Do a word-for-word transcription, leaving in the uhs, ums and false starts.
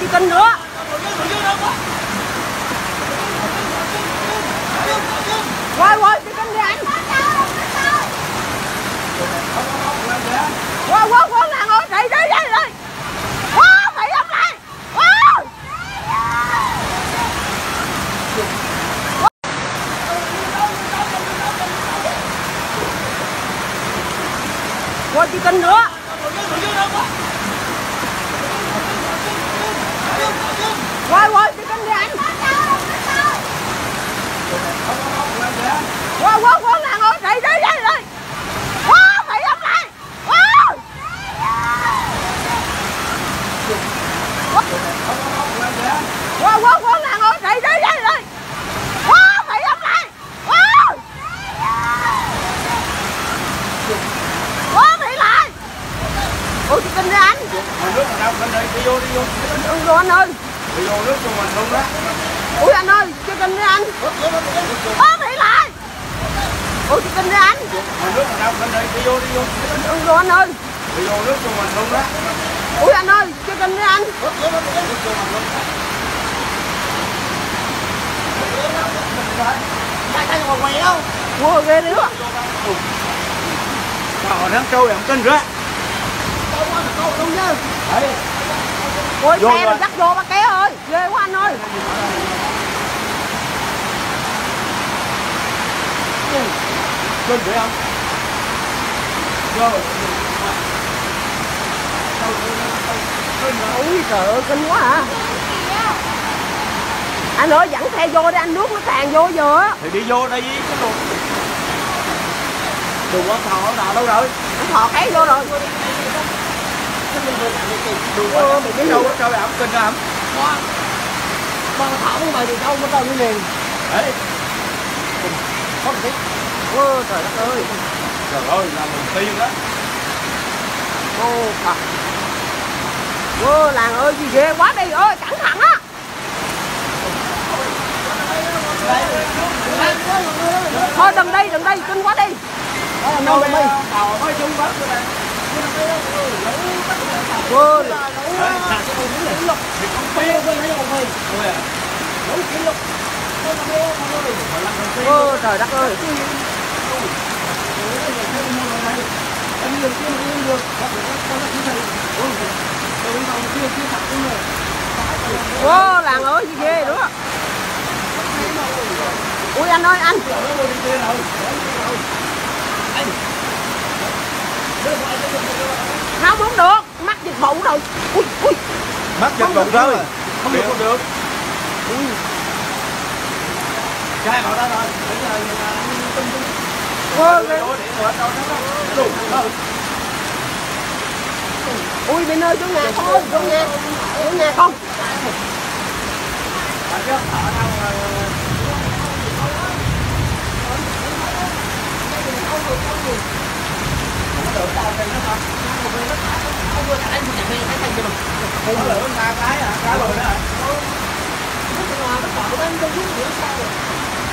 cái cân nữa. Rồi rồi cái cân đi anh. Rồi quá quá là ngồi chạy đi đi đi. Quá phải không lại. Quá. Rồi cái cân nữa. Rồi rồi cái cân đi anh. Rồi quá quá là ngồi chạy đi đi đi. Quá quá quá là ngồi chạy đi đi đi. Quá phải không lại. Quá. Quá phải lại. Ôi chị kinh ra anh. Nước ở đâu bên đây đi vô đi vô. Đừng vô anh ơi. Đi vô nước cho mình luôn đó. Ôi anh ơi, chị kinh ra anh. Quá phải lại. Ôi chị kinh ra anh. Nước ở đâu bên đây đi vô đi vô. Đừng vô anh ơi. Đi vô nước cho mình luôn đó. Ui anh ơi, chưa cần đi anh. Ủa ghê nữa. Họ đang câu em cân rồi. Ôi xe mình dắt vô ba ké ơi, ghê quá anh ơi. Cân vậy không? Rồi. Ôi trời ơi, kinh quá hả anh ơi, dẫn xe vô đi anh, nước nó tràn vô vừa thì đi vô đây cái đồ đồ quá thọ nào đâu rồi, anh thọ cái vô rồi đồ mình đâu có trâu ẩm kinh ẩm quá bằng thọ của mày thì đâu có trâu cái liền đấy có gì. Ôi trời đất ơi, trời ơi là mình tiên đó. Ô phật. Ô làng ơi gì ghê quá đi ơi, cẩn thận á. Thôi đừng đi, đừng đi, kinh quá đi. Đâu đi. Ô. Ô trời đất ơi. Anh được chưa anh được wow, làng ơi gì ghê đúng không? Ui anh ơi anh. Không không được, mắc dịch vụ rồi. Ui ui. Mắc dịch vụ rồi. Không được không được. Ui. Trai bảo ra rồi. Ôi, ui bên ơi chỗ nhà không, chỗ nhà, chỗ nhà không. Không